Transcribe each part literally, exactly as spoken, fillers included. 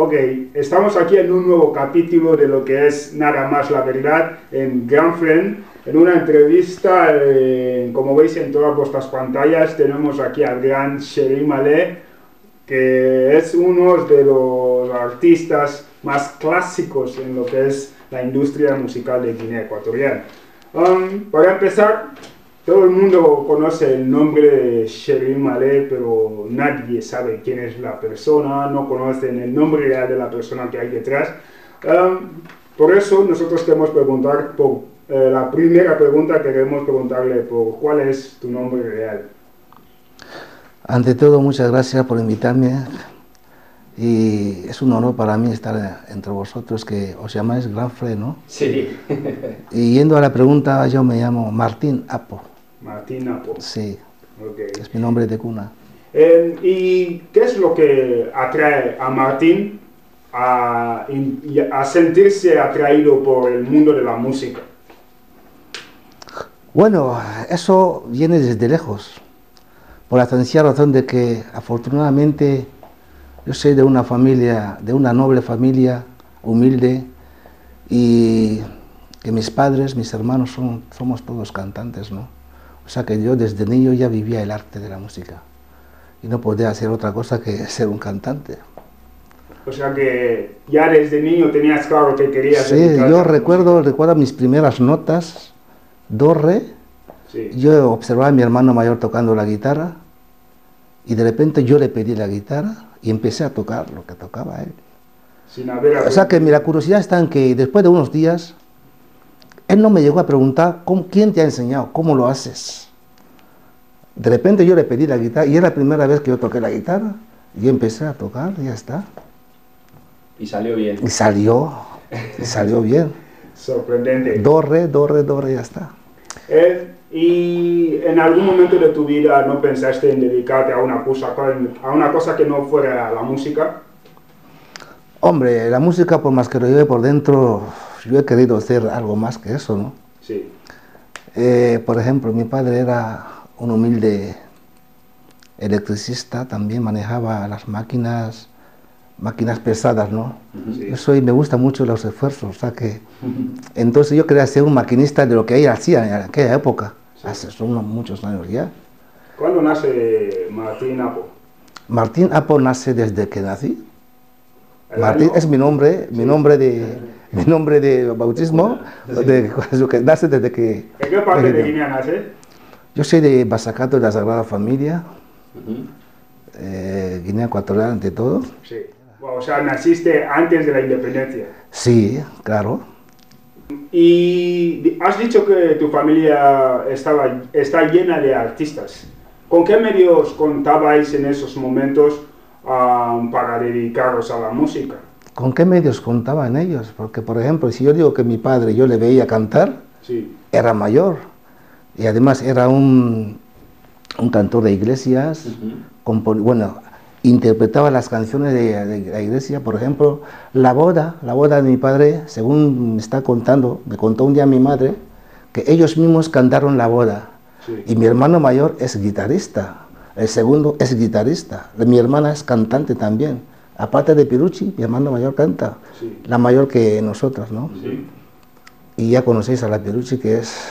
Ok, estamos aquí en un nuevo capítulo de lo que es Nada Más La Verdad en GrandFrend. En una entrevista, eh, como veis en todas vuestras pantallas, tenemos aquí al gran Cheri Male, que es uno de los artistas más clásicos en lo que es la industria musical de Guinea Ecuatorial. Um, para empezar, todo el mundo conoce el nombre de Cheri Male, pero nadie sabe quién es la persona, no conocen el nombre real de la persona que hay detrás. Um, por eso nosotros queremos preguntar, por, eh, la primera pregunta que queremos preguntarle, por ¿cuál es tu nombre real? Ante todo, muchas gracias por invitarme y es un honor para mí estar entre vosotros, que os llamáis GrandFrend, ¿no? Sí. Y yendo a la pregunta, yo me llamo Martín Apo. Martín Apo. Sí, okay. Es mi nombre de cuna. Eh, ¿Y qué es lo que atrae a Martín a, a sentirse atraído por el mundo de la música? Bueno, eso viene desde lejos, por la sencilla razón de que afortunadamente yo soy de una familia, de una noble familia, humilde, y que mis padres, mis hermanos, son, somos todos cantantes, ¿no? O sea que yo desde niño ya vivía el arte de la música y no podía hacer otra cosa que ser un cantante. O sea que ya desde niño tenías claro que querías... Sí, dedicar... yo recuerdo, recuerdo mis primeras notas, do, re. Sí. Yo observaba a mi hermano mayor tocando la guitarra y de repente yo le pedí la guitarra y empecé a tocar lo que tocaba él. Sin haber... O sea que la curiosidad está en que después de unos días... Él no me llegó a preguntar, ¿cómo, ¿quién te ha enseñado? ¿Cómo lo haces? De repente yo le pedí la guitarra y era la primera vez que yo toqué la guitarra. Y empecé a tocar y ya está. Y salió bien. Y salió, y salió bien. Sorprendente. Do, re, do, re, do, re, ya está. Eh, ¿Y en algún momento de tu vida no pensaste en dedicarte a una cosa, a una cosa que no fuera la música? Hombre, la música, por más que lo lleve por dentro, yo he querido hacer algo más que eso, ¿no? Sí. Eh, por ejemplo, mi padre era un humilde electricista, también manejaba las máquinas, máquinas pesadas, ¿no? Sí. Yo soy, me gustan mucho los esfuerzos, o sea que... Uh-huh. Entonces yo quería ser un maquinista de lo que él hacía en aquella época, sí. Hace son muchos años ya. ¿Cuándo nace Martín Apo? Martín Apo nace desde que nací. Martín es mi nombre, mi nombre de, mi nombre de bautismo, de, que nace desde que... ¿En qué parte de Guinea nace? Yo soy de Basakato, de la Sagrada Familia, uh-huh. eh, Guinea Ecuatorial ante todo. Sí. O sea, naciste antes de la independencia. Sí, claro. Y has dicho que tu familia estaba, está llena de artistas. ¿Con qué medios contabais en esos momentos para dedicaros a la música? ¿Con qué medios contaban ellos? Porque, por ejemplo, si yo digo que mi padre yo le veía cantar, sí, era mayor. Y además era un, un cantor de iglesias, uh-huh. Bueno, interpretaba las canciones de, de la iglesia, por ejemplo, la boda, la boda de mi padre, según me está contando, me contó un día mi madre, que ellos mismos cantaron la boda. Sí. Y mi hermano mayor es guitarrista. El segundo es guitarrista, mi hermana es cantante también. Aparte de Piruchi, mi hermano mayor canta, sí, la mayor que nosotros, ¿no? Sí. Y ya conocéis a la Piruchi, que es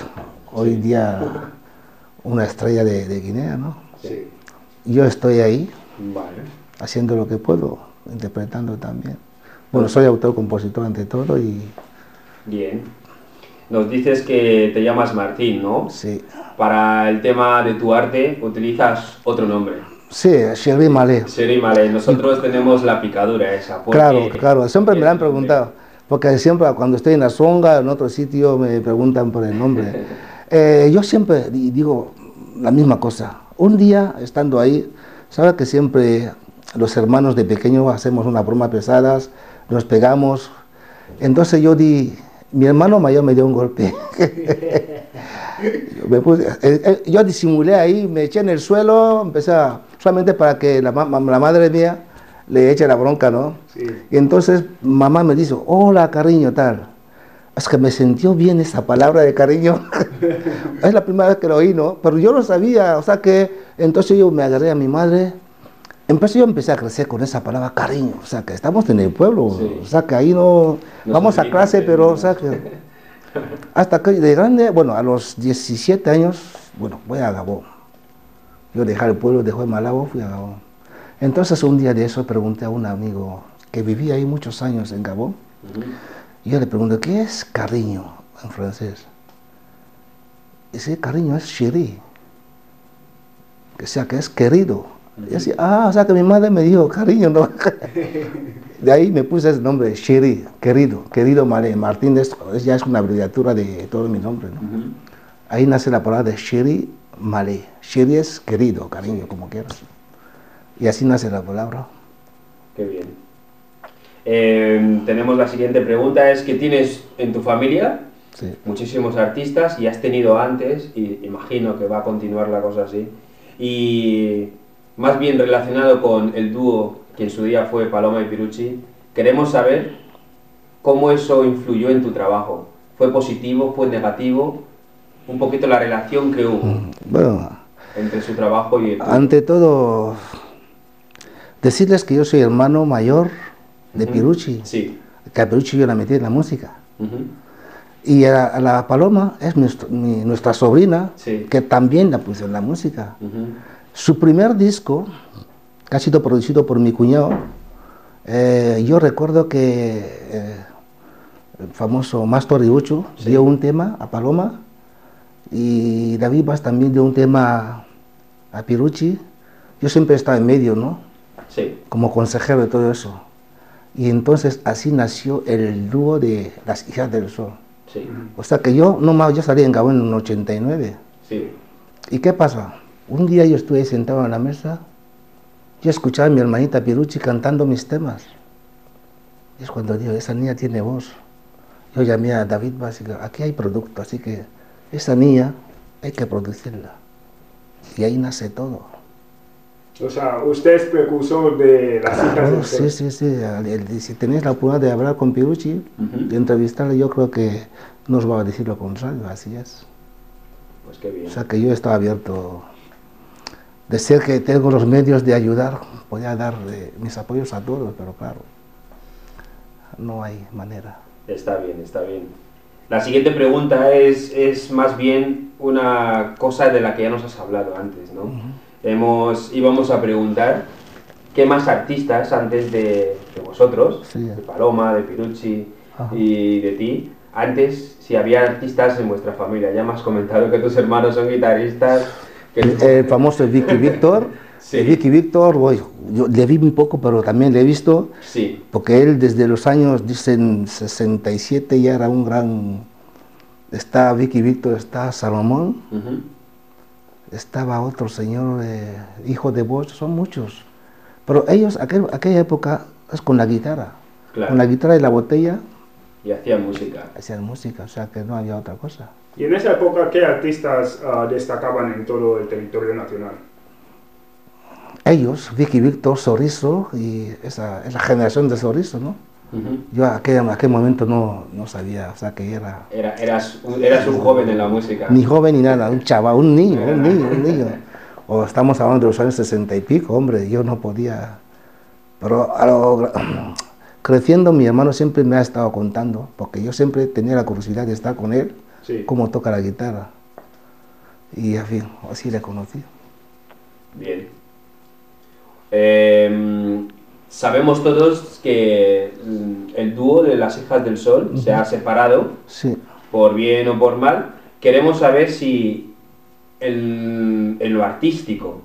hoy sí, día una estrella de, de Guinea, ¿no? Sí. Yo estoy ahí, vale, haciendo lo que puedo, interpretando también. Bueno, soy autor-compositor ante todo y... Bien. Nos dices que te llamas Martín, ¿no? Sí. Para el tema de tu arte utilizas otro nombre. Sí, Cheri Male. Cheri Male. Nosotros tenemos la picadura esa. Porque... Claro, claro. Siempre me la han preguntado. Porque siempre cuando estoy en la songa, en otro sitio, me preguntan por el nombre. eh, yo siempre digo la misma cosa. Un día, estando ahí, sabes que siempre los hermanos de pequeño hacemos unas bromas pesadas, nos pegamos. Entonces yo di... Mi hermano mayor me dio un golpe. yo, me puse, eh, yo disimulé ahí, me eché en el suelo, empecé a, solamente para que la, la madre mía le eche la bronca, ¿no? Sí. Y entonces mamá me dice, hola cariño, tal. Es que me sintió bien esa palabra de cariño. Es la primera vez que lo oí, ¿no? Pero yo lo sabía, o sea que entonces yo me agarré a mi madre Empecé, yo empecé a crecer con esa palabra cariño, o sea, que estamos en el pueblo, sí. O sea, que ahí no, no vamos a clase, bien, pero, o sea, que hasta que de grande, bueno, a los diecisiete años, bueno, voy a Gabón. Yo dejé el pueblo, dejé Malabo, fui a Gabón. Entonces, un día de eso, pregunté a un amigo que vivía ahí muchos años en Gabón, uh-huh. Y yo le pregunté, ¿qué es cariño en francés? Dice, cariño es chéri, que sea que es querido. Y así, ah, o sea que mi madre me dijo, cariño, ¿no? De ahí me puse el nombre, Cheri, querido, querido Male, Martín, es, ya es una abreviatura de todo mi nombre, ¿no? Uh-huh. Ahí nace la palabra de Cheri Male, Cheri es querido, cariño, sí. Como quieras. Y así nace la palabra. Qué bien. Eh, tenemos la siguiente pregunta, es que tienes en tu familia sí. Muchísimos artistas y has tenido antes, y imagino que va a continuar la cosa así, y... Más bien relacionado con el dúo que en su día fue Paloma y Piruchi, queremos saber cómo eso influyó en tu trabajo. ¿Fue positivo? ¿Fue negativo? Un poquito la relación que hubo bueno, entre su trabajo y el tuyo. Ante todo, decirles que yo soy hermano mayor de uh-huh. Piruchi. Sí. Que a Piruchi yo la metí en la música. Uh-huh. Y a, a la Paloma es nuestro, mi, nuestra sobrina, sí. Que también la puso en la música. Uh-huh. Su primer disco, que ha sido producido por mi cuñado, eh, yo recuerdo que eh, el famoso Maestro Ribocho sí. Dio un tema a Paloma y David Bass también dio un tema a Piruchi. Yo siempre estaba en medio, ¿no? Sí. Como consejero de todo eso. Y entonces así nació el dúo de Las Hijas del Sol. Sí. O sea que yo, no, yo salí en Gabón en el ochenta y nueve. Sí. ¿Y qué pasa? Un día yo estuve sentado en la mesa, yo escuchaba a mi hermanita Piruchi cantando mis temas. Y es cuando digo, esa niña tiene voz. Yo llamé a David Bass y dije, aquí hay producto, así que esa niña hay que producirla. Y ahí nace todo. O sea, usted es precursor de Las Hijas del Sol. Sí, sí, sí. Si tenéis la oportunidad de hablar con Piruchi, uh-huh. De entrevistarla, yo creo que no os va a decir lo contrario, así es. Pues qué bien. O sea que yo estaba abierto... De ser que tengo los medios de ayudar, podía dar eh, mis apoyos a todos, pero claro, no hay manera. Está bien, está bien. La siguiente pregunta es, es más bien una cosa de la que ya nos has hablado antes, ¿no? Uh-huh. Hemos, íbamos a preguntar qué más artistas antes de, de vosotros, sí. De Paloma, de Piruchi uh-huh. Y de ti, antes si había artistas en vuestra familia. Ya me has comentado que tus hermanos son guitarristas. El famoso Vicky Víctor, sí. Vicky Víctor, voy, yo le vi muy poco, pero también le he visto, sí. Porque él desde los años, dicen, sesenta y siete ya era un gran... Está Vicky Víctor, está Salomón, uh-huh. Estaba otro señor, eh, hijo de Bosch, son muchos. Pero ellos, aquel, aquella época, es con la guitarra, claro. Con la guitarra y la botella. Y hacían música. Hacían música, o sea que no había otra cosa. ¿Y en esa época qué artistas uh, destacaban en todo el territorio nacional? Ellos, Vicky Víctor, Sorriso y esa, esa generación de Sorriso, ¿no? Uh-huh. Yo en aquel, aquel momento no, no sabía, o sea que era... era eras, eras un joven en la música. Ni joven ni nada, un chaval, un niño, un niño, un niño. O estamos hablando de los años sesenta y pico, hombre, yo no podía... Pero a lo... creciendo mi hermano siempre me ha estado contando, porque yo siempre tenía la curiosidad de estar con él. Sí. Cómo toca la guitarra. Y en fin, así la conocí. Bien. Eh, sabemos todos que el dúo de Las Hijas del Sol uh-huh. Se ha separado, sí. Por bien o por mal. Queremos saber si el, en lo artístico,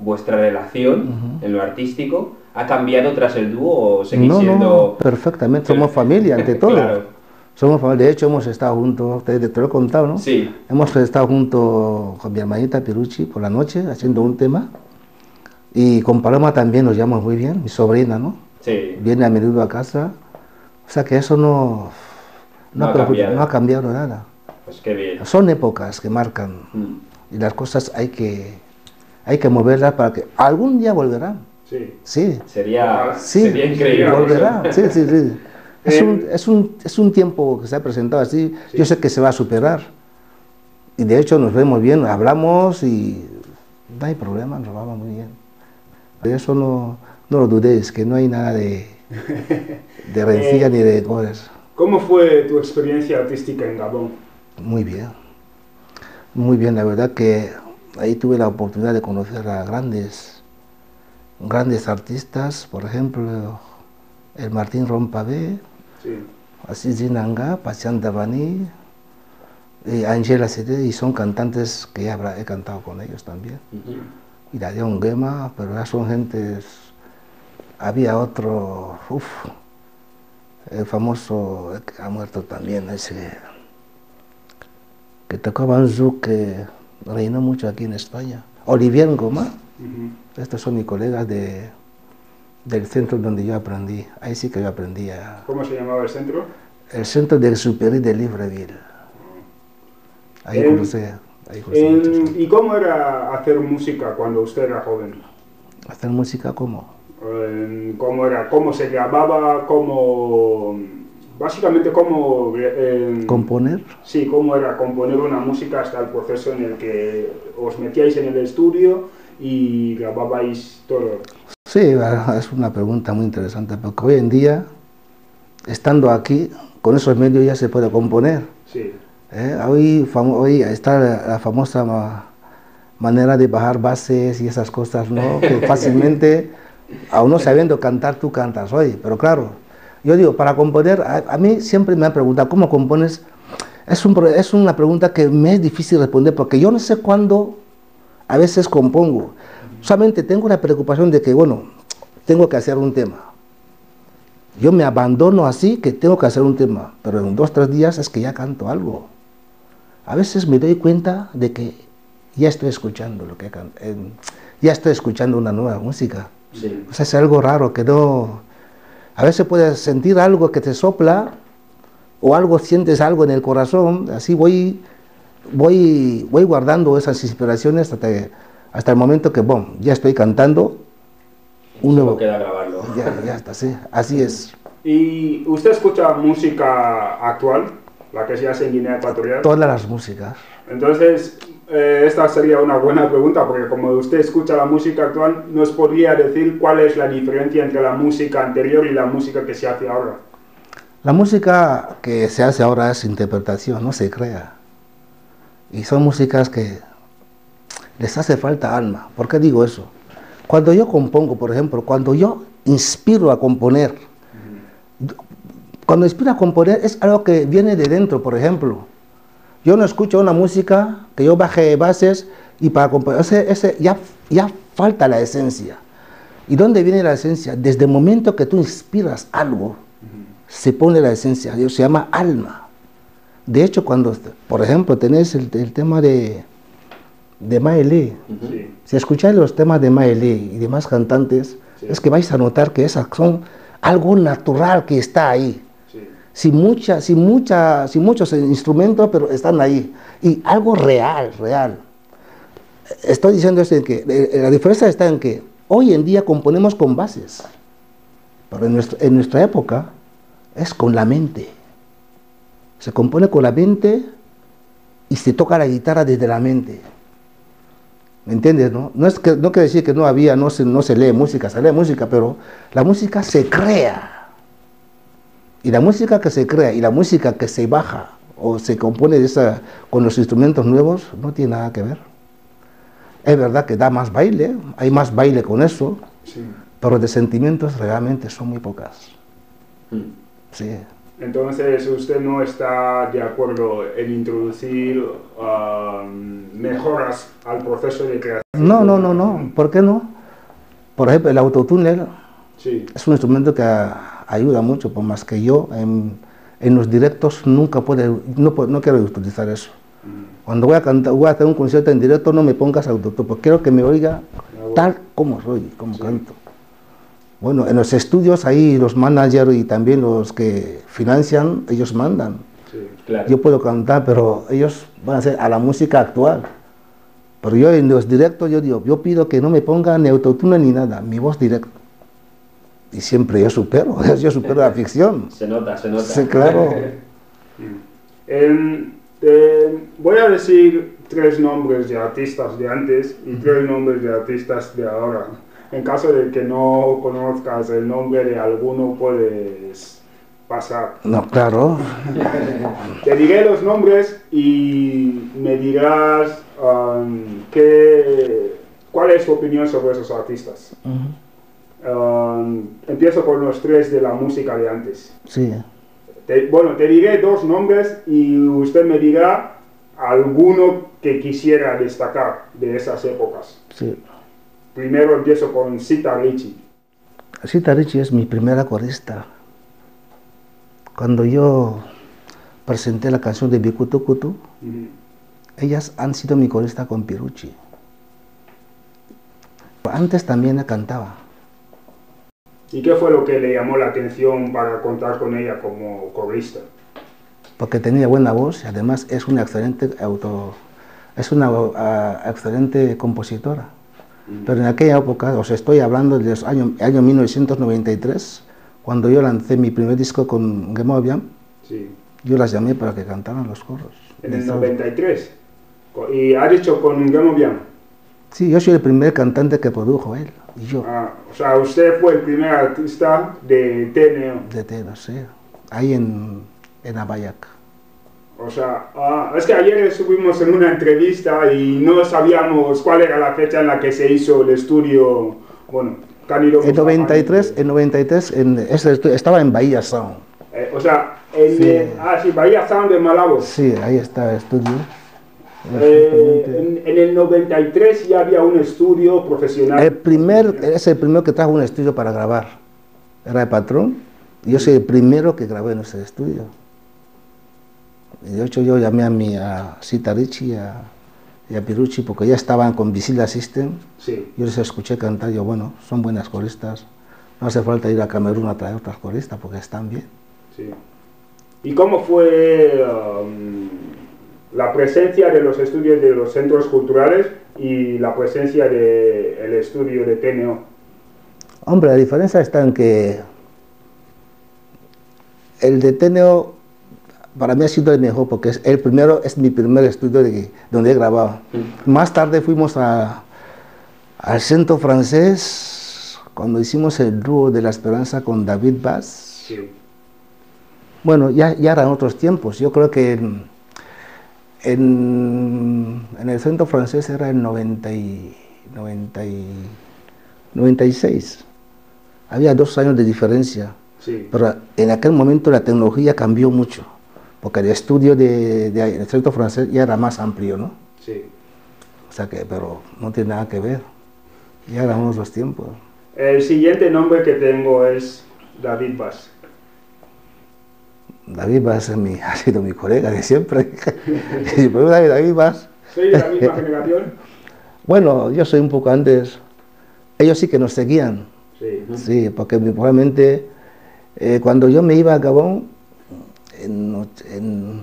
vuestra relación uh-huh. En lo artístico, ha cambiado tras el dúo o seguís no, siendo... No, perfectamente, somos familia ante todo. Claro. Somos familia, de hecho hemos estado juntos, te, te lo he contado, ¿no? Sí. Hemos estado juntos con mi hermanita Piruchi por la noche haciendo un tema y con Paloma también nos llevamos muy bien, mi sobrina, ¿no? Sí. Viene a menudo a casa, o sea que eso no, no, no, ha, cambiado. no ha cambiado nada. Pues qué bien. Son épocas que marcan mm. Y las cosas hay que, hay que moverlas para que algún día volverán. Sí. Sí. Sería, sí. sería increíble. Volverá, sí, sí, sí. Es un, es, un, es un tiempo que se ha presentado así, sí. Yo sé que se va a superar y de hecho nos vemos bien, hablamos y no hay problema, nos vamos muy bien. Eso no, no lo dudéis, que no hay nada de, de rencilla eh, ni de cosas. ¿Cómo fue tu experiencia artística en Gabón? Muy bien, muy bien, la verdad que ahí tuve la oportunidad de conocer a grandes, grandes artistas, por ejemplo, el Martín Rompabé, sí. Así Zinanga, Pasian Davani, y Angela Sete, y son cantantes que ya habrá, he cantado con ellos también. Uh-huh. Y la de Ongema, pero ya son gentes. Había otro, uff, el famoso que ha muerto también, ese que tocaba un zouk que reinó mucho aquí en España. Olivier Ngoma, uh-huh. Estos son mis colegas de, del centro donde yo aprendí. Ahí sí que yo aprendí a... ¿Cómo se llamaba el centro? El centro de Exupéry de Libreville. Uh-huh. Ahí el... conocía. En, ¿Y cómo era hacer música cuando usted era joven? ¿Hacer música cómo? ¿Cómo era? ¿Cómo se grababa? ¿Cómo...? Básicamente, ¿cómo...? Eh, ¿Componer? Sí, ¿cómo era componer una música hasta el proceso en el que os metíais en el estudio y grababais todo? Sí, es una pregunta muy interesante, porque hoy en día, estando aquí, con esos medios ya se puede componer. Sí. Eh, hoy, hoy está la, la famosa ma manera de bajar bases y esas cosas, ¿no? Que fácilmente, aún no sabiendo cantar, tú cantas hoy. Pero claro, yo digo, para componer, a, a mí siempre me han preguntado, ¿cómo compones? Es, un, es una pregunta que me es difícil responder, porque yo no sé cuándo a veces compongo. Solamente tengo la preocupación de que, bueno, tengo que hacer un tema. Yo me abandono así que tengo que hacer un tema, pero en dos o tres días es que ya canto algo. A veces me doy cuenta de que ya estoy escuchando lo que can... eh, ya estoy escuchando una nueva música. Sí. O sea, es algo raro que no... A veces puedes sentir algo que te sopla o algo, sientes algo en el corazón. Así voy, voy, voy guardando esas inspiraciones hasta, que, hasta el momento que, bom, ya estoy cantando. Uno no queda grabarlo. Ya, ya está, sí. Así es. ¿Y usted escucha música actual? La que se hace en Guinea Ecuatorial. Todas las músicas. Entonces, eh, esta sería una buena pregunta, porque como usted escucha la música actual, ¿nos podría decir cuál es la diferencia entre la música anterior y la música que se hace ahora? La música que se hace ahora es interpretación, no se crea. Y son músicas que les hace falta alma. ¿Por qué digo eso? Cuando yo compongo, por ejemplo, cuando yo inspiro a componer, cuando inspiro a componer es algo que viene de dentro, por ejemplo. Yo no escucho una música que yo baje bases y para componer, ese, ese, ya, ya falta la esencia. ¿Y dónde viene la esencia? Desde el momento que tú inspiras algo, se pone la esencia, se llama alma. De hecho, cuando, por ejemplo, tenés el, el tema de... de Maelé, sí. Si escucháis los temas de Maelé y demás cantantes, sí. Es que vais a notar que esas son algo natural que está ahí, sí. sin, mucha, sin, mucha, sin muchos instrumentos, pero están ahí, y algo real, real. Estoy diciendo esto en que la diferencia está en que hoy en día componemos con bases, pero en, nuestro, en nuestra época es con la mente, se compone con la mente y se toca la guitarra desde la mente. ¿Me entiendes? No, no, es que, no quiere decir que no había, no se, no se lee música, se lee música, pero la música se crea. Y la música que se crea y la música que se baja o se compone de esa, con los instrumentos nuevos no tiene nada que ver. Es verdad que da más baile, hay más baile con eso, sí. Pero de sentimientos realmente son muy pocas. Sí. Sí. Entonces, ¿usted no está de acuerdo en introducir um, mejoras al proceso de creación? No, no, no, no. ¿Por qué no? Por ejemplo, el autotune sí. Es un instrumento que ayuda mucho, por más que yo en, en los directos nunca puedo, no, no quiero utilizar eso. Mm. Cuando voy a, cantar, voy a hacer un concierto en directo, no me pongas autotune, porque quiero que me oiga tal como soy, como sí. Canto. Bueno, en los estudios ahí los managers y también los que financian, ellos mandan. Sí, claro. Yo puedo cantar, pero ellos van a hacer a la música actual. Pero yo en los directos, yo digo, yo pido que no me pongan ni autotune ni nada, mi voz directa. Y siempre yo supero, yo supero la ficción. Se nota, se nota. Sí, claro. eh, eh, voy a decir tres nombres de artistas de antes y tres nombres de artistas de ahora. En caso de que no conozcas el nombre de alguno, puedes pasar. No, claro. Te diré los nombres y me dirás um, qué, cuál es tu opinión sobre esos artistas. Uh-huh. um, empiezo por los tres de la música de antes. Sí. Te, bueno, te diré dos nombres y usted me dirá alguno que quisiera destacar de esas épocas. Sí. Primero empiezo con Sita Riochi. Sita Riochi es mi primera corista. Cuando yo presenté la canción de Bikutukutu, uh-huh, ellas han sido mi corista con Piruchi. Antes también cantaba. ¿Y qué fue lo que le llamó la atención para contar con ella como corista? Porque tenía buena voz y además es una excelente, auto, es una, uh, excelente compositora. Pero en aquella época, os estoy hablando del año, año mil novecientos noventa y tres, cuando yo lancé mi primer disco con Gema Viang, sí, yo las llamé para que cantaran los coros. ¿En el noventa y tres? ¿Y ha dicho con Gema Viang? Sí, yo soy el primer cantante que produjo él, y yo. Ah, o sea, usted fue el primer artista de T N O. De T N O, sí, ahí en, en Abayac. O sea, uh, es que ayer estuvimos en una entrevista y no sabíamos cuál era la fecha en la que se hizo el estudio. Bueno, Cálido. En noventa y tres, en noventa y tres en, estaba en Bahía Sound. Eh, o sea, en sí. El, ah, sí, Bahía Sound de Malabo. Sí, ahí está el estudio. Eh, en, en el noventa y tres ya había un estudio profesional. El primer, es el primero que trajo un estudio para grabar. Era el patrón. Yo soy el primero que grabé en ese estudio. De hecho, yo llamé a, mi, a Sita Riochi y a, a Piruchi porque ya estaban con Visila System. Sí. Yo les escuché cantar, yo, bueno, son buenas coristas. No hace falta ir a Camerún a traer otras coristas porque están bien. Sí. ¿Y cómo fue um, la presencia de los estudios de los centros culturales y la presencia del estudio de T N O? Hombre, la diferencia está en que el de T N O para mí ha sido el mejor porque es el primero, es mi primer estudio de, donde he grabado. Sí. Más tarde fuimos a, al centro francés cuando hicimos el dúo de la esperanza con David Bass. Sí. Bueno, ya, ya eran otros tiempos. Yo creo que en, en, en el centro francés era el noventa y, noventa y, noventa y seis. Había dos años de diferencia. Sí. Pero en aquel momento la tecnología cambió mucho. Porque el estudio del de, de, centro francés ya era más amplio, ¿no? Sí. O sea que, pero no tiene nada que ver. Ya éramos los tiempos. El siguiente nombre que tengo es David Bass. David Bass es mi, ha sido mi colega de siempre. ¿Y por qué David Bass? ¿Soy de la misma generación? Bueno, yo soy un poco antes. Ellos sí que nos seguían. Sí. ¿No? Sí, porque probablemente eh, cuando yo me iba a Gabón, En, en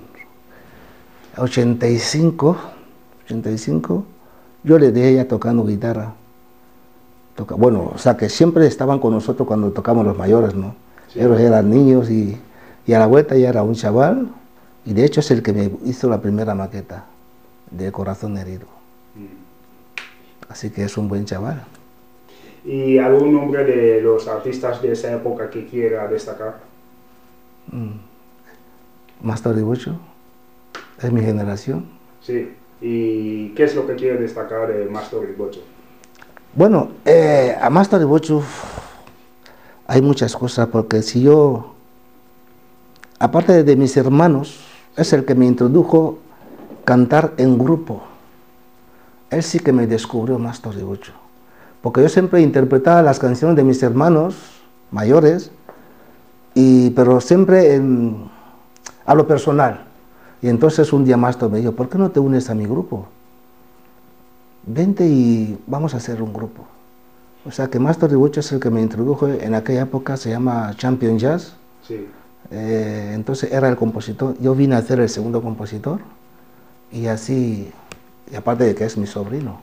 ochenta y cinco, ochenta y cinco, yo le dejé ya tocando guitarra. Toca, bueno, o sea que siempre estaban con nosotros cuando tocamos los mayores, ¿no? Sí. Ellos eran niños y, y a la vuelta ya era un chaval. Y de hecho es el que me hizo la primera maqueta de Corazón Herido. Mm. Así que es un buen chaval. ¿Y algún nombre de los artistas de esa época que quiera destacar? Mm. Master Dibocho, es mi generación. Sí, ¿y qué es lo que quiere destacar de Master Dibocho? Bueno, eh, a Master Dibocho hay muchas cosas, porque si yo, aparte de mis hermanos, es el que me introdujo cantar en grupo. Él sí que me descubrió Master Dibocho, porque yo siempre interpretaba las canciones de mis hermanos mayores, y, pero siempre en... a lo personal. Y entonces un día Maestro me dijo, ¿por qué no te unes a mi grupo? Vente y vamos a hacer un grupo. O sea que Maestro Ribocho es el que me introdujo en aquella época, se llama Champion Jazz. Sí. Eh, entonces era el compositor, yo vine a ser el segundo compositor y así, y aparte de que es mi sobrino.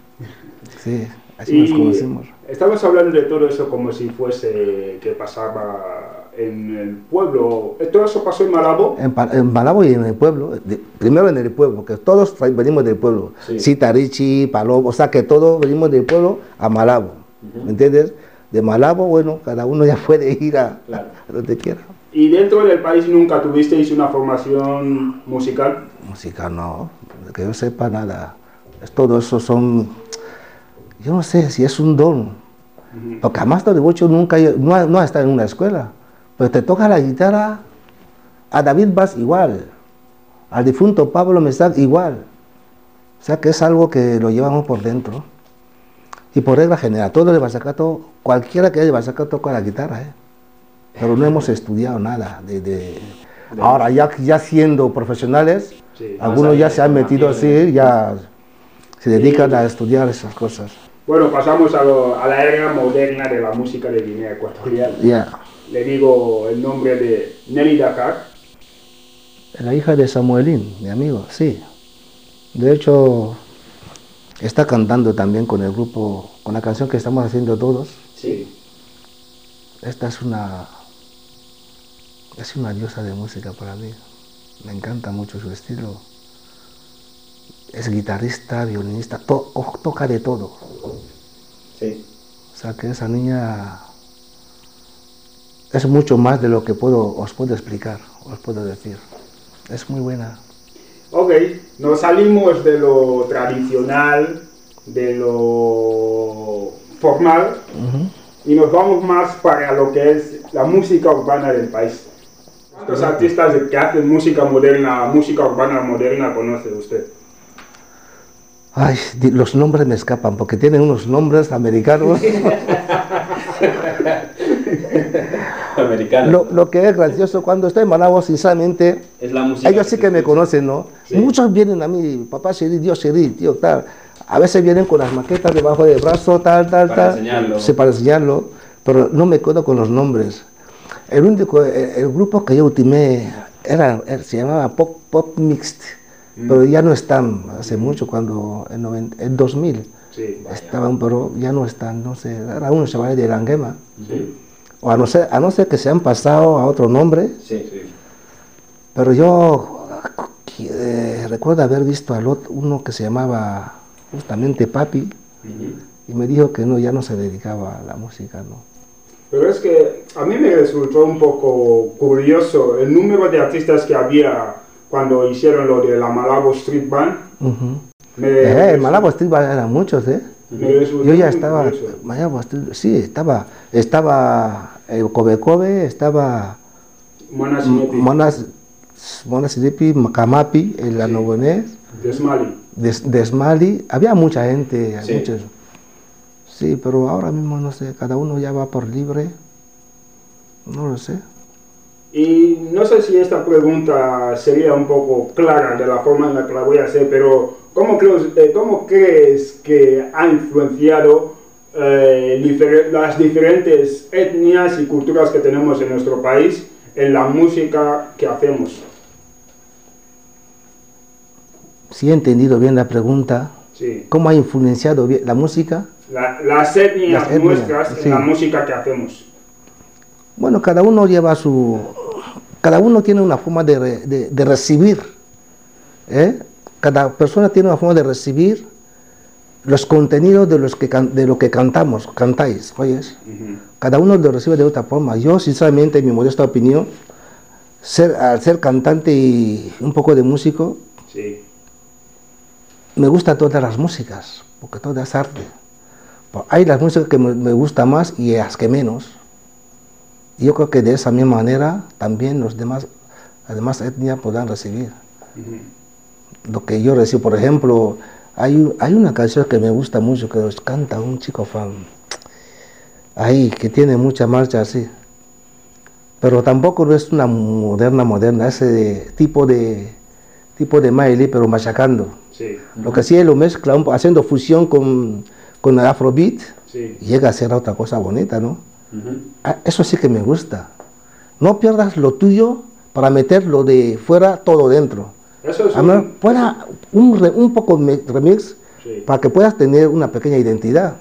Sí, así nos conocimos. Estamos hablando de todo eso como si fuese que pasaba en el pueblo. ¿Todo eso pasó en Malabo? En, en Malabo y en el pueblo. De, primero en el pueblo, que todos venimos del puesto. Sí. Sita Riochi, Paloma, o sea que todos venimos del pueblo a Malabo. Uh-huh. ¿Me entiendes? De Malabo, bueno, cada uno ya puede ir a, claro, a donde quiera. ¿Y dentro del país nunca tuvisteis una formación musical? Musical no, que yo sepa nada. Todo eso son, yo no sé si es un don. Uh-huh. Porque además de Dibocho nunca, no, no está en una escuela, pero te toca la guitarra, a David Bass igual, al difunto Pablo Mesac igual. O sea que es algo que lo llevamos por dentro. Y por regla general, todo el Basakato, cualquiera que haya Basakato toca la guitarra, ¿eh? Pero no hemos estudiado nada. De, de... Ahora ya, ya siendo profesionales, sí, algunos ya se han metido así, ya se dedican sí. a estudiar esas cosas. Bueno, pasamos a, lo, a la era moderna de la música de Guinea Ecuatorial. Yeah. Le digo el nombre de Nelly Dakar. La hija de Samuelín, mi amigo, sí. De hecho, está cantando también con el grupo, con la canción que estamos haciendo todos. Sí. Esta es una, es una diosa de música para mí. Me encanta mucho su estilo. Es guitarrista, violinista, to, toca de todo. Sí. O sea que esa niña es mucho más de lo que puedo, os puedo explicar, os puedo decir. Es muy buena. Ok, nos salimos de lo tradicional, de lo formal, uh-huh, y nos vamos más para lo que es la música urbana del país. ¿Cuántos artistas que hacen música moderna, música urbana moderna conoce usted? Ay, los nombres me escapan porque tienen unos nombres americanos. Lo, lo que es gracioso, cuando estoy en Malabo, sinceramente, es la música ellos sí que me conocen, ¿no? Sí. Muchos vienen a mí, papá Cheri, Dios Cheri, tío, tal. A veces vienen con las maquetas debajo del brazo, tal, tal, para tal. Enseñarlo. Sí, para enseñarlo, pero no me quedo con los nombres. El único, el, el grupo que yo ultimé, era, se llamaba Pop, Pop Mixed, mm. pero ya no están, hace mucho, cuando, en noventa, el dos mil, sí, estaban, pero ya no están, no sé, era unos chavales de Languema. Sí. O a no ser, a no ser que se han pasado a otro nombre, sí, sí. Pero yo eh, recuerdo haber visto a Lot, uno que se llamaba justamente Papi, uh-huh, y me dijo que no, ya no se dedicaba a la música, ¿no? Pero es que a mí me resultó un poco curioso el número de artistas que había cuando hicieron lo de la Malabo Street Band. Uh-huh. me eh, el Malabo Street Band eran muchos, ¿eh? Yo ya estaba, sí, estaba, estaba el Kobe Kobe, estaba Monasidipi, Makamapi, el Anogonés, Desmali. Des, Desmali, había mucha gente, sí. Muchos, sí, pero ahora mismo no sé, cada uno ya va por libre, no lo sé. Y no sé si esta pregunta sería un poco clara de la forma en la que la voy a hacer, pero ¿cómo crees, eh, cómo crees que ha influenciado eh, difer las diferentes etnias y culturas que tenemos en nuestro país en la música que hacemos? Si he entendido bien la pregunta, sí. ¿Cómo ha influenciado bien la música? La, las, etnias las etnias nuestras sí. en la música que hacemos. Bueno, cada uno lleva su... Cada uno tiene una forma de, re, de, de recibir, ¿eh? Cada persona tiene una forma de recibir los contenidos de, los que, de lo que cantamos, cantáis, oyes. Uh-huh. Cada uno lo recibe de otra forma. Yo, sinceramente, en mi modesta opinión, ser, al ser cantante y un poco de músico, sí. me gustan todas las músicas, porque todas es arte. Pero hay las músicas que me, me gustan más y las que menos. Yo creo que de esa misma manera también los demás, las demás etnias podrán recibir. Uh-huh. Lo que yo recibo, por ejemplo, hay, hay una canción que me gusta mucho, que los canta un chico fan, ahí, que tiene mucha marcha así. Pero tampoco no es una moderna, moderna, ese de, tipo de tipo de maile, pero machacando. Sí. Uh-huh. Lo que sí es lo mezcla, haciendo fusión con, con el afrobeat, sí. y llega a ser otra cosa bonita, ¿no? Uh-huh. Eso sí que me gusta. No pierdas lo tuyo para meter lo de fuera todo dentro. Eso es Además, un... Fuera un, re, un poco remix, sí. para que puedas tener una pequeña identidad.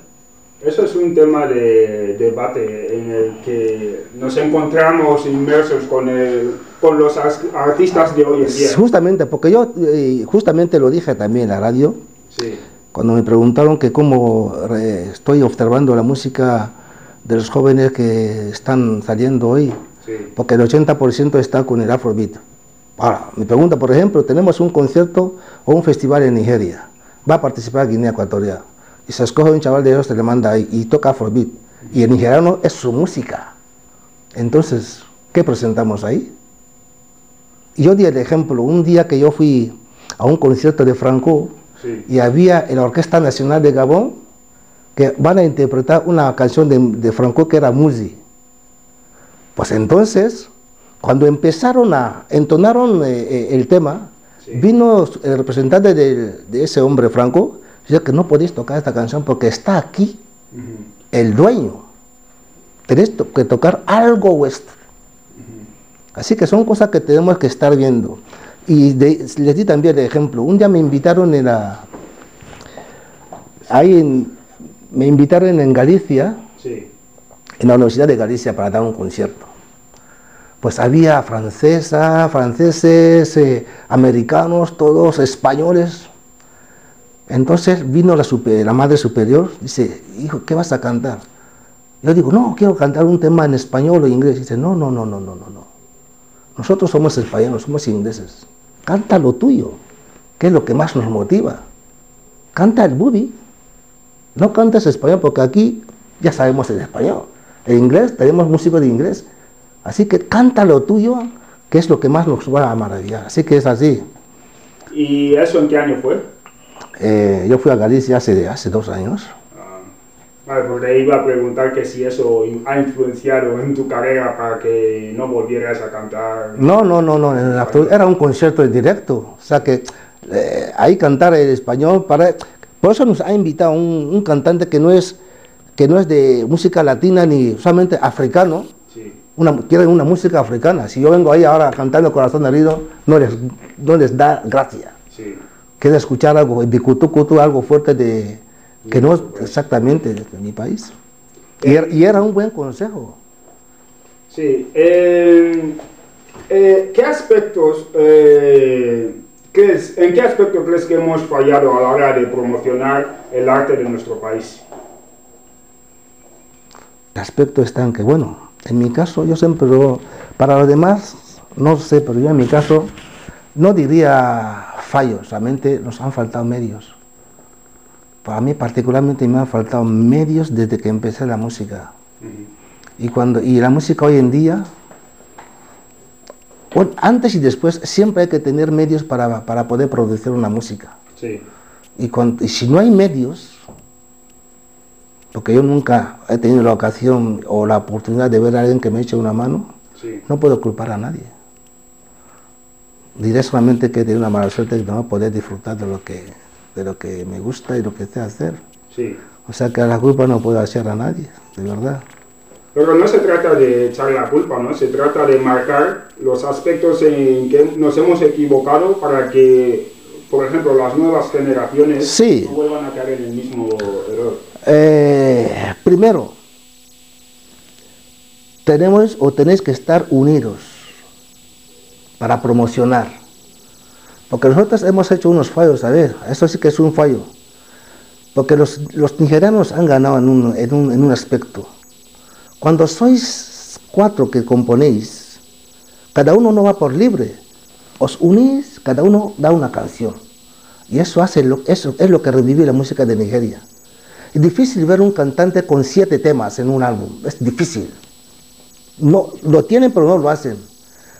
Eso es un tema de debate en el que nos encontramos inmersos con, el, con los artistas de hoy en día. Justamente, porque yo justamente lo dije también en la radio, sí. Cuando me preguntaron que cómo estoy observando la música de los jóvenes que están saliendo hoy, sí, porque el ochenta por ciento está con el afrobeat. Ahora, mi pregunta, por ejemplo, tenemos un concierto o un festival en Nigeria, va a participar Guinea Ecuatorial, y se escoge un chaval de ellos, se le manda ahí, y toca afrobeat, y el nigeriano es su música. Entonces, ¿qué presentamos ahí? Yo di el ejemplo, un día que yo fui a un concierto de Franco, sí, y había en la Orquesta Nacional de Gabón que van a interpretar una canción de, de Franco que era Muzi. Pues entonces, cuando empezaron a entonaron eh, el tema, sí, vino el representante de, de ese hombre Franco, dijo que no podéis tocar esta canción porque está aquí, uh-huh, el dueño. Tenéis que tocar algo West. Uh-huh. Así que son cosas que tenemos que estar viendo. Y de, les di también el ejemplo. Un día me invitaron en la... Ahí en, me invitaron en Galicia, sí, en la Universidad de Galicia para dar un concierto. Pues había francesas, franceses, eh, americanos, todos españoles. Entonces vino la, super, la madre superior, dice, hijo, ¿qué vas a cantar? Yo digo, no, quiero cantar un tema en español o inglés. Dice, no, no, no, no, no, no, no. Nosotros somos españoles, somos ingleses. Canta lo tuyo, que es lo que más nos motiva. Canta el bubi. No cantes español porque aquí ya sabemos el español. El inglés, tenemos músicos de inglés. Así que canta lo tuyo, que es lo que más nos va a maravillar. Así que es así. ¿Y eso en qué año fue? Eh, yo fui a Galicia hace, hace dos años. Vale, pues te iba a preguntar que si eso ha influenciado en tu carrera para que no volvieras a cantar. No, no, no, no. En el era un concierto en directo. O sea que eh, ahí cantar el español para... Por eso nos ha invitado un, un cantante que no es que no es de música latina ni solamente africano. Sí. Una, quieren una música africana. Si yo vengo ahí ahora cantando Corazón herido, no les, no les da gracia. Sí. Quieren escuchar algo, Bikutukutu, algo fuerte de... que no es exactamente de mi país. Y era, y era un buen consejo. Sí. Eh, eh, ¿qué aspectos, eh, crees, ¿En qué aspecto crees que hemos fallado a la hora de promocionar el arte de nuestro país? El aspecto está en que, bueno, en mi caso, yo siempre, lo, para los demás, no sé, pero yo en mi caso, no diría fallos, solamente nos han faltado medios. Para mí particularmente me han faltado medios desde que empecé la música. Uh-huh. y, cuando, y la música hoy en día, antes y después, siempre hay que tener medios para, para poder producir una música. Sí. Y, cuando, y si no hay medios, porque yo nunca he tenido la ocasión o la oportunidad de ver a alguien que me eche una mano, sí, no puedo culpar a nadie. Diré solamente que he tenido una mala suerte de no poder disfrutar de lo que... de lo que me gusta y lo que sé hacer. Sí. O sea que a la culpa no puedo hacer a nadie, de verdad. Pero no se trata de echar la culpa, ¿no? Se trata de marcar los aspectos en que nos hemos equivocado para que, por ejemplo, las nuevas generaciones, sí, no vuelvan a caer en el mismo error. Eh, primero, tenemos o tenéis que estar unidos para promocionar. Porque nosotros hemos hecho unos fallos, a ver, eso sí que es un fallo. Porque los, los nigerianos han ganado en un, en, un, en un aspecto. Cuando sois cuatro que componéis, cada uno no va por libre. Os unís, cada uno da una canción. Y eso, hace lo, eso es lo que revive la música de Nigeria. Es difícil ver un cantante con siete temas en un álbum, es difícil. No, lo tienen pero no lo hacen.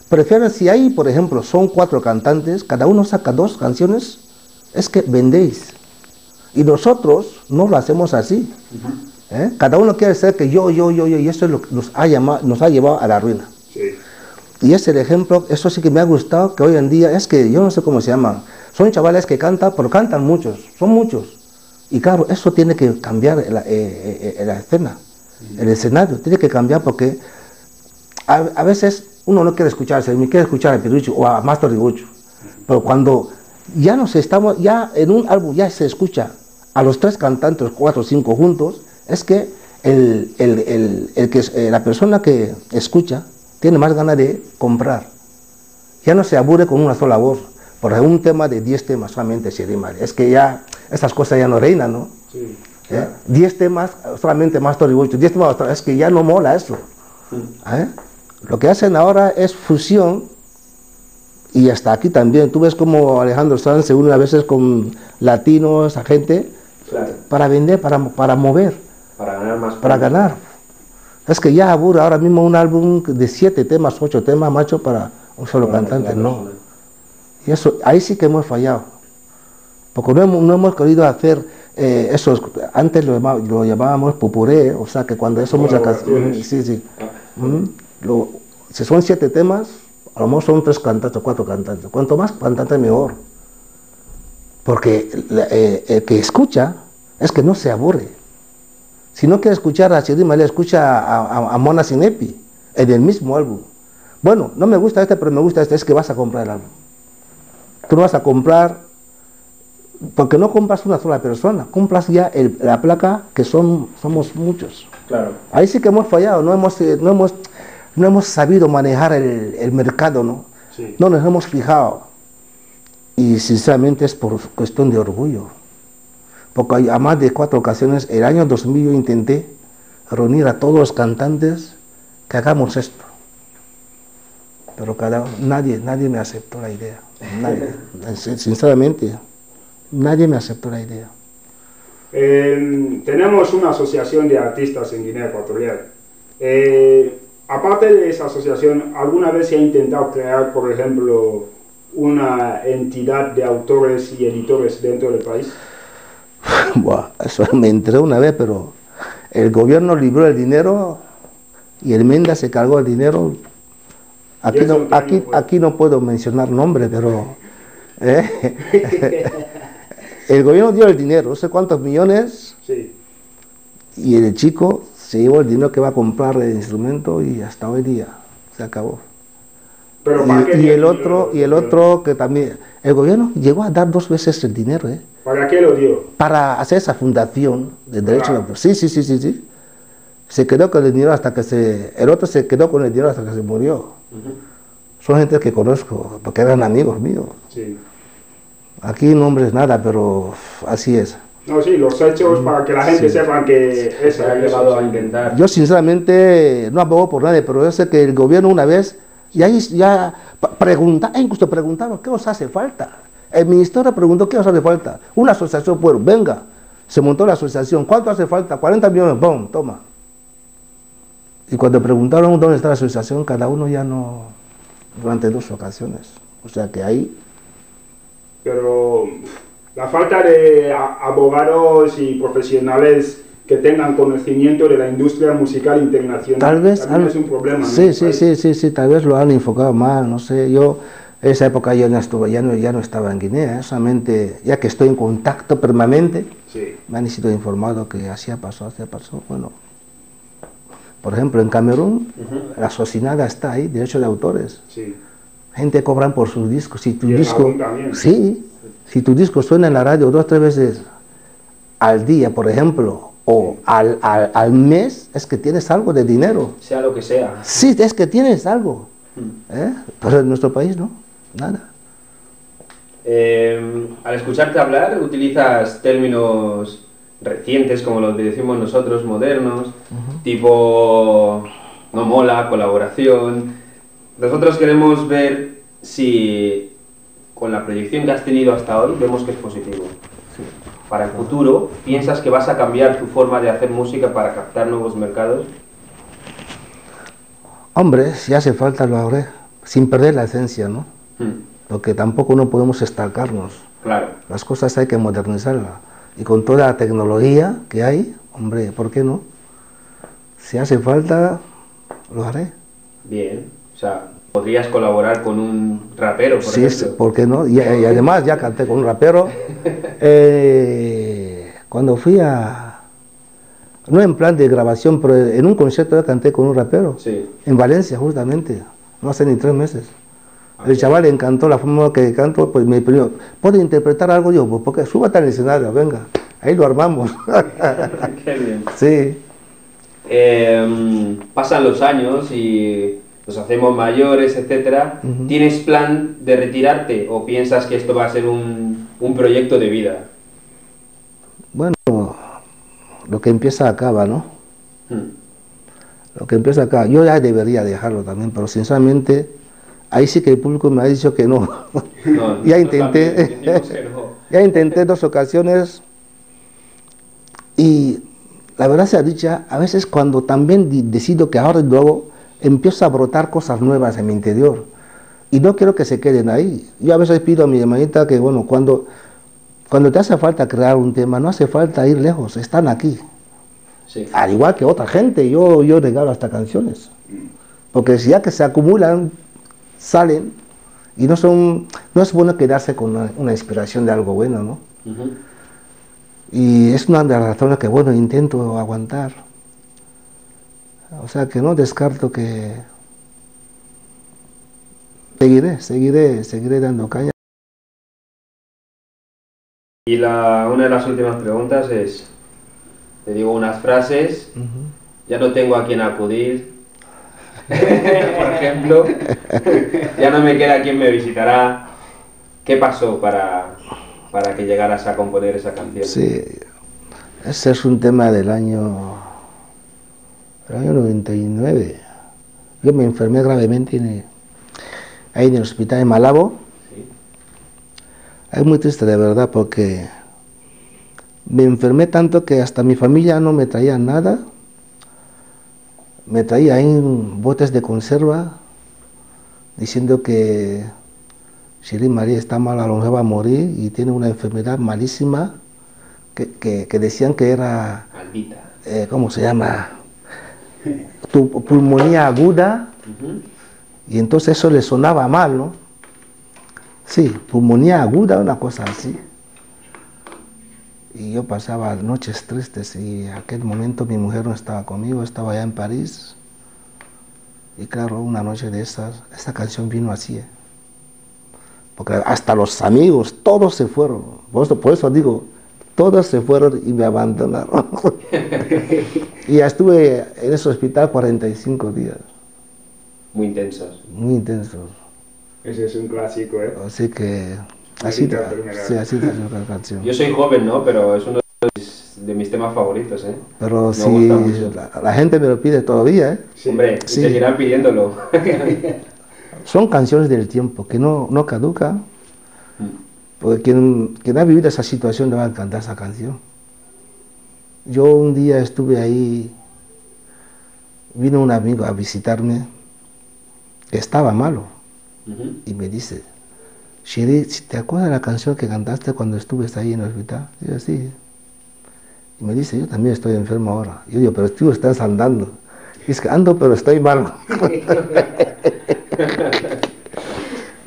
Prefieren, si hay, por ejemplo, son cuatro cantantes, cada uno saca dos canciones, es que vendéis. Y nosotros no lo hacemos así. Uh-huh. ¿Eh? Cada uno quiere ser que yo, yo, yo, yo, y eso es lo que nos ha, llamado, nos ha llevado a la ruina. Sí. Y es el ejemplo, eso sí que me ha gustado, que hoy en día, es que yo no sé cómo se llaman, son chavales que cantan, pero cantan muchos, son muchos. Y claro, eso tiene que cambiar la, eh, eh, la escena, uh-huh, el escenario, tiene que cambiar porque a, a veces... Uno no quiere escucharse, ni quiere escuchar a Piruchi o a Master Dibocho. Pero cuando ya nos estamos, ya en un álbum ya se escucha a los tres cantantes, cuatro o cinco juntos, es que, el, el, el, el que eh, la persona que escucha tiene más ganas de comprar. Ya no se aburre con una sola voz. Por un tema de diez temas solamente, Cheri Male. Es que ya esas cosas ya no reinan, ¿no? Sí, claro. ¿Eh? Diez temas, solamente Master Dibocho, diez temas, es que ya no mola eso. Sí. ¿Eh? Lo que hacen ahora es fusión, y hasta aquí también. Tú ves como Alejandro Sanz se une a veces con latinos, a gente, claro, para vender, para, para mover. Para ganar más. Para tiempo. ganar. Es que ya aburre ahora mismo un álbum de siete temas, ocho temas, macho, para un solo para cantante, no. Y eso, ahí sí que hemos fallado. Porque no hemos, no hemos querido hacer eh, esos, antes lo, lo llamábamos pupuré, o sea que cuando eso muchas canciones, sí, sí. Ah. Mm, lo, si son siete temas, a lo mejor son tres cantantes, cuatro cantantes. Cuanto más cantantes mejor. Porque eh, el que escucha es que no se aburre. Si no quiere escuchar a Cheri Male, escucha a, a, a Monasidipi en el mismo álbum. Bueno, no me gusta este, pero me gusta este, es que vas a comprar el álbum. Tú no vas a comprar, porque no compras una sola persona, compras ya el, la placa, que son, somos muchos. Claro. Ahí sí que hemos fallado, no hemos, no hemos, no hemos sabido manejar el, el mercado, ¿no? Sí. No nos hemos fijado. Y sinceramente es por cuestión de orgullo. Porque a más de cuatro ocasiones, el año dos mil yo intenté reunir a todos los cantantes que hagamos esto. Pero cada, nadie, nadie me aceptó la idea. Nadie, sinceramente, nadie me aceptó la idea. Eh, tenemos una asociación de artistas en Guinea Ecuatorial. Eh, aparte de esa asociación, ¿alguna vez se ha intentado crear, por ejemplo, una entidad de autores y editores dentro del país? Buah, eso me entré una vez, pero el gobierno libró el dinero y el Menda se cargó el dinero. Aquí no, aquí, aquí no puedo mencionar nombre, pero ¿eh? El gobierno dio el dinero, no sé cuántos millones, sí, y el chico se llevó el dinero que va a comprar el instrumento y hasta hoy día se acabó. Pero y, y el otro, y el otro que también, el gobierno llegó a dar dos veces el dinero, ¿eh? ¿Para qué lo dio? Para hacer esa fundación de derechos de autor. Sí, sí, sí, sí, sí. Se quedó con el dinero hasta que se... El otro se quedó con el dinero hasta que se murió. Uh-huh. Son gente que conozco, porque eran amigos míos. Sí. Aquí nombres nada, pero así es. No, sí, los hechos para que la gente sí sepa que sí, eso ha llevado a intentar. Yo sinceramente no abogo por nadie, pero yo sé que el gobierno una vez... Y ahí ya preguntaron, incluso preguntaron, ¿qué os hace falta? El ministerio preguntó, ¿qué os hace falta? Una asociación, pueblo, venga. Se montó la asociación, ¿cuánto hace falta? cuarenta millones, ¡bum! Toma. Y cuando preguntaron dónde está la asociación, cada uno ya no... Durante dos ocasiones. O sea que ahí... Pero la falta de abogados y profesionales que tengan conocimiento de la industria musical internacional, tal vez al... es un problema, ¿no? Sí, sí, sí, sí, sí, tal vez lo han enfocado mal, no sé, yo, en esa época yo no estuve, ya no, ya no estaba en Guinea, ¿eh? Solamente, ya que estoy en contacto permanente, sí, me han sido informado que así ha pasado, así ha pasado, bueno, por ejemplo, en Camerún, uh-huh, la sociedad está ahí, derecho de autores, sí, gente cobran por sus discos, si tu disco, sí, sí, si tu disco suena en la radio dos o tres veces al día, por ejemplo, o al, al, al mes, es que tienes algo de dinero. Sea lo que sea. Sí, es que tienes algo. ¿Eh? Pero en nuestro país no, nada. Eh, al escucharte hablar, utilizas términos recientes, como los decimos nosotros, modernos, uh-huh, tipo no mola, colaboración. Nosotros queremos ver si con la proyección que has tenido hasta hoy, vemos que es positivo. Sí. Para el futuro, ¿piensas que vas a cambiar tu forma de hacer música para captar nuevos mercados? Hombre, si hace falta lo haré, sin perder la esencia, ¿no? Hmm. Porque tampoco no podemos estancarnos. Claro. Las cosas hay que modernizarlas. Y con toda la tecnología que hay, hombre, ¿por qué no? Si hace falta, lo haré. Bien, o sea... ¿Podrías colaborar con un rapero, por ejemplo? Sí, ¿por qué no? Y, y además ya canté con un rapero. Eh, cuando fui a... No en plan de grabación, pero en un concierto ya canté con un rapero. Sí. En Valencia, justamente. No hace ni tres meses. Ah, el chaval le encantó la forma que canto, pues me pidió, ¿puedo interpretar algo? Yo, pues porque súbate al escenario, venga. Ahí lo armamos. Qué bien. Sí. Eh, pasan los años y... nos hacemos mayores, etcétera. Uh-huh. ¿Tienes plan de retirarte o piensas que esto va a ser un, un proyecto de vida? Bueno, lo que empieza acaba, ¿no? Mm. Lo que empieza acaba. Yo ya debería dejarlo también, pero sinceramente, ahí sí que el público me ha dicho que no. no ya intenté, que no. ya intenté dos ocasiones y la verdad sea dicha, a veces cuando también decido que ahora y luego empiezo a brotar cosas nuevas en mi interior y no quiero que se queden ahí. Yo a veces pido a mi hermanita que, bueno, cuando... Cuando te hace falta crear un tema, no hace falta ir lejos, están aquí. Sí. Al igual que otra gente, yo, yo regalo hasta canciones. Porque si ya que se acumulan, salen, y no son, no es bueno quedarse con una, una inspiración de algo bueno, ¿no? Uh-huh. Y es una de las razones que, bueno, intento aguantar. O sea que no descarto que seguiré, seguiré, seguiré dando caña. Y la, una de las últimas preguntas es, te digo unas frases, uh-huh. ya no tengo a quién acudir, por ejemplo, ya no me queda quien me visitará. ¿Qué pasó para, para que llegaras a componer esa canción? Sí, ese es un tema del año, del año noventa y nueve. Yo me enfermé gravemente en el, ahí en el hospital de Malabo. Es muy triste de verdad porque me enfermé tanto que hasta mi familia no me traía nada. Me traía ahí botes de conserva diciendo que Cheri Male está mala, lo va a morir y tiene una enfermedad malísima que, que, que decían que era, eh, ¿cómo se llama? Tu pulmonía aguda. Uh-huh. Y entonces eso le sonaba mal, ¿no? Sí, pulmonía aguda, una cosa así. Y yo pasaba noches tristes y en aquel momento mi mujer no estaba conmigo, estaba allá en París. Y claro, una noche de esas, esta canción vino así. ¿eh? Porque hasta los amigos, todos se fueron. Por eso, por eso digo, todos se fueron y me abandonaron. Y ya estuve en ese hospital cuarenta y cinco días. Muy intensos. Muy intensos. Ese es un clásico, ¿eh? Así que... Así te sí, así te la canción. Yo soy joven, ¿no? Pero es uno de mis, de mis temas favoritos, ¿eh? Pero me sí, la, la gente me lo pide todavía, ¿eh? Sí. Hombre, sí. Seguirán pidiéndolo. Son canciones del tiempo, que no, no caducan. Porque quien, quien ha vivido esa situación le va a encantar esa canción. Yo un día estuve ahí... Vino un amigo a visitarme. Estaba malo. Uh-huh. Y me dice, Cheri, ¿te acuerdas de la canción que cantaste cuando estuviste ahí en el hospital? Y yo, sí. Y me dice, yo también estoy enfermo ahora. Y yo digo, pero tú estás andando. Y es que ando, pero estoy mal.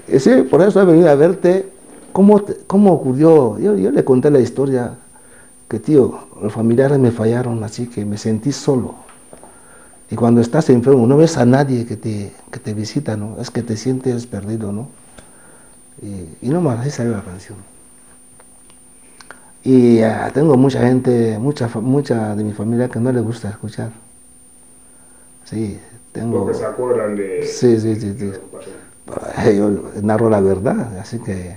Y sí, por eso he venido a verte. ¿Cómo, te, cómo ocurrió? Yo, yo le conté la historia, que tío, los familiares me fallaron, así que me sentí solo. Y cuando estás enfermo, no ves a nadie que te, que te visita, ¿no? Es que te sientes perdido, ¿no? Y, y no más, así salió la canción. Y uh, tengo mucha gente, mucha, mucha de mi familia que no le gusta escuchar. Sí, tengo... Porque se acuerdan de... Sí, sí, sí, sí. Yo narro la verdad, así que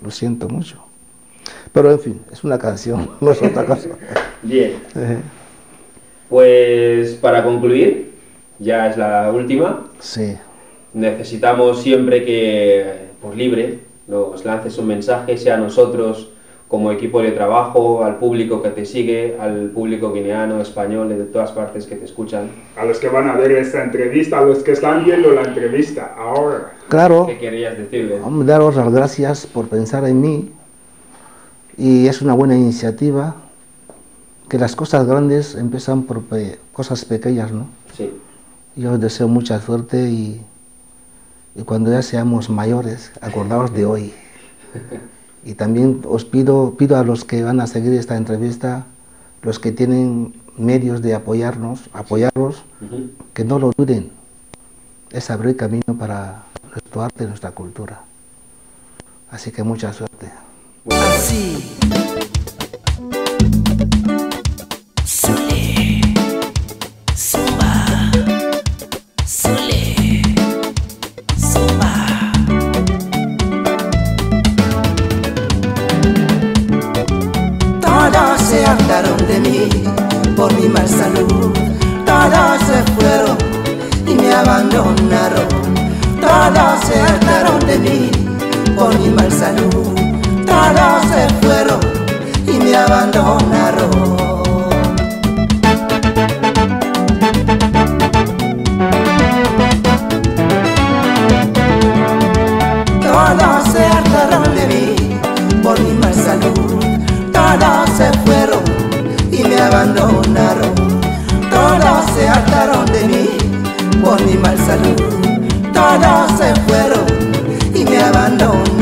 lo siento mucho. Pero, en fin, es una canción, no es otra cosa. Bien. Pues para concluir, ya es la última, sí. Necesitamos siempre que, pues libre, nos lances un mensaje, sea a nosotros como equipo de trabajo, al público que te sigue, al público guineano, español, de todas partes que te escuchan. A los que van a ver esta entrevista, a los que están viendo la entrevista ahora. Claro. ¿Qué querías decirle? Hombre, daros las gracias por pensar en mí y es una buena iniciativa. Que las cosas grandes empiezan por pe cosas pequeñas, ¿no? Sí. Yo os deseo mucha suerte y, y cuando ya seamos mayores, acordaos de hoy. Y también os pido, pido a los que van a seguir esta entrevista, los que tienen medios de apoyarnos, apoyaros, uh-huh. que no lo duden. Es abrir camino para nuestro arte y nuestra cultura. Así que mucha suerte. Bueno. Así. Todos se de mí por mi mal salud. Todos se fueron y me abandonaron. Todos se hartaron de mí por mi mal salud. Todos se fueron y me abandonaron. Todos se hartaron de mí por mi mal salud. Todos se fueron y me abandonaron. Todos se hartaron de mí por mi mal salud. Todos se fueron y me abandonaron.